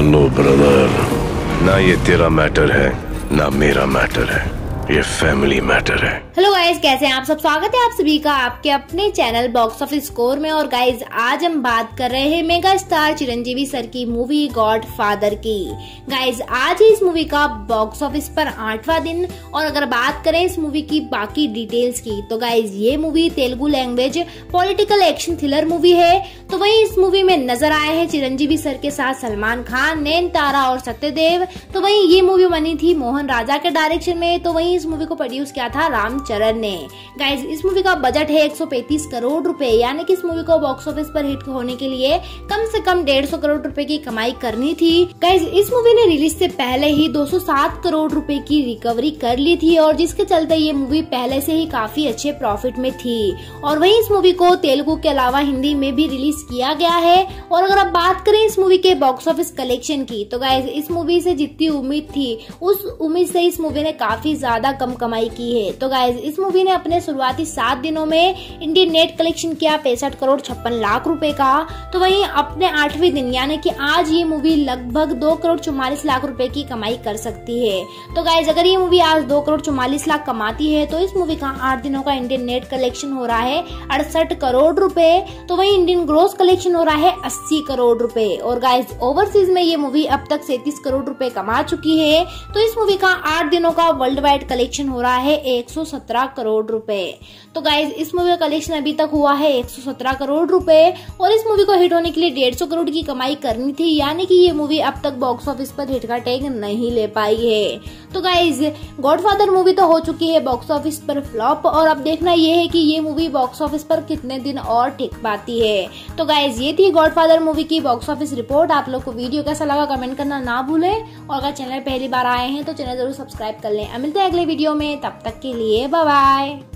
Hello brother, ना ये तेरा मैटर है ना मेरा मैटर है, ये फैमिली मैटर है। हेलो गाइज, कैसे हैं आप सब? स्वागत है आप सभी का आपके अपने चैनल बॉक्स ऑफिस स्कोर में। और गाइज आज हम बात कर रहे हैं मेगा स्टार चिरंजीवी सर की मूवी गॉड फादर की। गाइज आज इस मूवी का बॉक्स ऑफिस पर 8वां दिन, और अगर बात करें इस मूवी की बाकी डिटेल्स की तो गाइज ये movie Telugu language political action thriller movie है। तो वही इस मूवी में नजर आए हैं चिरंजीवी सर के साथ सलमान खान, नैन तारा और सत्यदेव। तो वही ये मूवी बनी थी मोहन राजा के डायरेक्शन में। तो वही इस मूवी को प्रोड्यूस किया था राम चरण ने। गाइज इस मूवी का बजट है 135 करोड़ रुपए, यानी कि इस मूवी को बॉक्स ऑफिस पर हिट होने के लिए कम से कम 150 करोड़ रुपए की कमाई करनी थी। गाइज इस मूवी ने रिलीज से पहले ही 207 करोड़ रुपए की रिकवरी कर ली थी, और जिसके चलते ये मूवी पहले से ही काफी अच्छे प्रॉफिट में थी। और वही इस मूवी को तेलुगु के अलावा हिंदी में भी रिलीज किया गया है। और अगर आप बात करें इस मूवी के बॉक्स ऑफिस कलेक्शन की तो गाइज इस मूवी से जितनी उम्मीद थी उस उम्मीद से इस मूवी ने काफी ज्यादा कम कमाई की है। तो गाइज इस मूवी ने अपने शुरुआती 7 दिनों में इंडियन नेट कलेक्शन किया 65 करोड़ 56 लाख रुपए का। तो वहीं अपने 8वें दिन यानी कि आज ये मूवी लगभग 2 करोड़ 44 लाख रुपए की कमाई कर सकती है। तो गाइज अगर ये मूवी आज 2 करोड़ 44 लाख कमाती है तो इस मूवी का 8 दिनों का इंडियन नेट कलेक्शन हो रहा है 68 करोड़ रुपए। तो वही इंडियन ग्रोस कलेक्शन हो रहा है 80 करोड़ रुपए। और गाइज ओवरसीज में ये मूवी अब तक 37 करोड़ रुपए कमा चुकी है। तो इस मूवी का 8 दिनों का वर्ल्ड वाइड कलेक्शन हो रहा है 117 करोड़ रुपए। तो गाइज इस मूवी का कलेक्शन अभी तक हुआ है 117 करोड़ रुपए, और इस मूवी को हिट होने के लिए 150 करोड़ की कमाई करनी थी, यानी कि ये मूवी अब तक बॉक्स ऑफिस पर हिट का टैग नहीं ले पाई है। तो गाइज गॉड फादर मूवी तो हो चुकी है बॉक्स ऑफिस पर फ्लॉप, और अब देखना ये है कि ये मूवी बॉक्स ऑफिस पर कितने दिन और टिक पाती है। तो गाइज ये थी गॉड फादर मूवी की बॉक्स ऑफिस रिपोर्ट। आप लोग को वीडियो कैसा लगा कमेंट करना ना भूलें, और अगर चैनल पहली बार आए हैं तो चैनल जरूर सब्सक्राइब कर लें। मिलते हैं अगले वीडियो में, तब तक के लिए बाय बाय।